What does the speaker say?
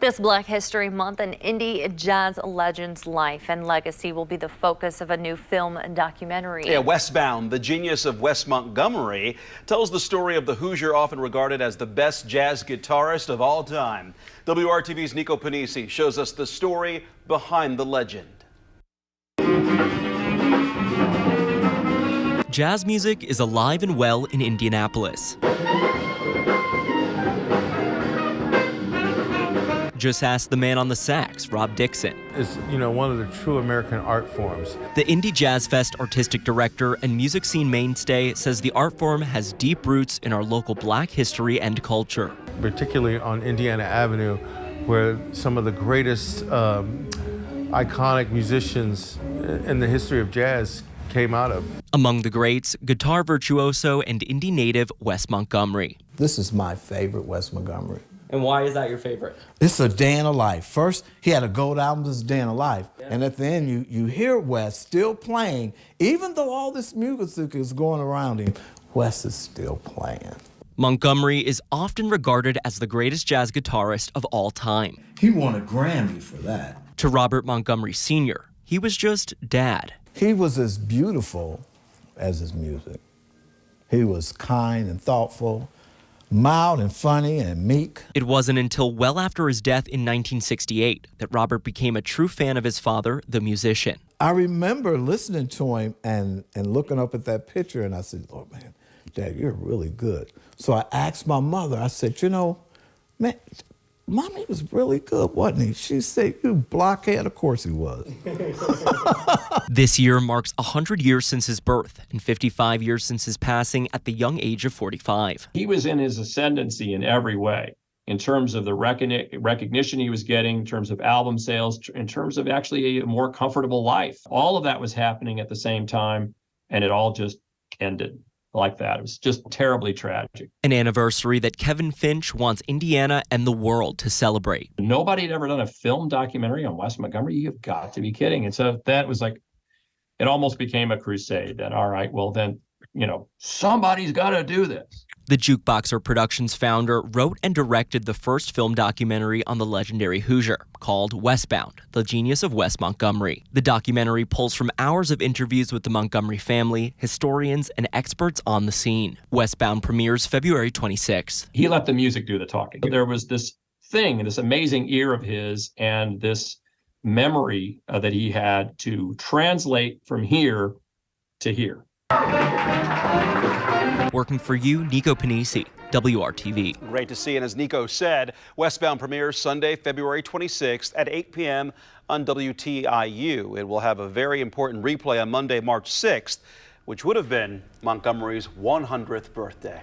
This Black History Month, an indie jazz legend's life and legacy will be the focus of a new film and documentary. Yeah, Westbound, the genius of Wes Montgomery, tells the story of the Hoosier, often regarded as the best jazz guitarist of all time. WRTV's Nico Panisi shows us the story behind the legend. Jazz music is alive and well in Indianapolis. Just ask the man on the sax, Rob Dixon. It's, you know, one of the true American art forms. The Indie Jazz Fest artistic director and music scene mainstay says the art form has deep roots in our local Black history and culture. Particularly on Indiana Avenue, where some of the greatest iconic musicians in the history of jazz came out of. Among the greats, guitar virtuoso and indie native Wes Montgomery. This is my favorite Wes Montgomery. And why is that your favorite? It's a day in a life. First, he had a gold album, this is a day in a life. Yeah. And at the end, you hear Wes still playing. Even though all this music is going around him, Wes is still playing. Montgomery is often regarded as the greatest jazz guitarist of all time. He won a Grammy for that. To Robert Montgomery Sr., he was just dad. He was as beautiful as his music. He was kind and thoughtful, mild and funny and meek. It wasn't until well after his death in 1968 that Robert became a true fan of his father, the musician. I remember listening to him and looking up at that picture, and I said, "Oh man, Dad, you're really good." So I asked my mother, I said, "You know, man, Mommy was really good, wasn't he?" She said, "You blockhead, of course he was." This year marks 100 years since his birth and 55 years since his passing at the young age of 45. He was in his ascendancy in every way, in terms of the recognition he was getting, in terms of album sales, in terms of actually a more comfortable life. All of that was happening at the same time, and it all just ended like that. It was just terribly tragic. An anniversary that Kevin Finch wants Indiana and the world to celebrate. Nobody had ever done a film documentary on Wes Montgomery. You've got to be kidding. And so that was like, it almost became a crusade that, all right, well then, you know, somebody's got to do this. The Jukeboxer Productions founder wrote and directed the first film documentary on the legendary Hoosier, called Westbound, the genius of Wes Montgomery. The documentary pulls from hours of interviews with the Montgomery family, historians, and experts on the scene. Westbound premieres February 26th. He let the music do the talking. There was this thing, this amazing ear of his, and this memory that he had to translate from here to here. Working for you, Nico Panisi, WRTV. Great to see you. And as Nico said, Westbound premieres Sunday, February 26th at 8 p.m. on WTIU. It will have a very important replay on Monday, March 6th, which would have been Montgomery's 100th birthday.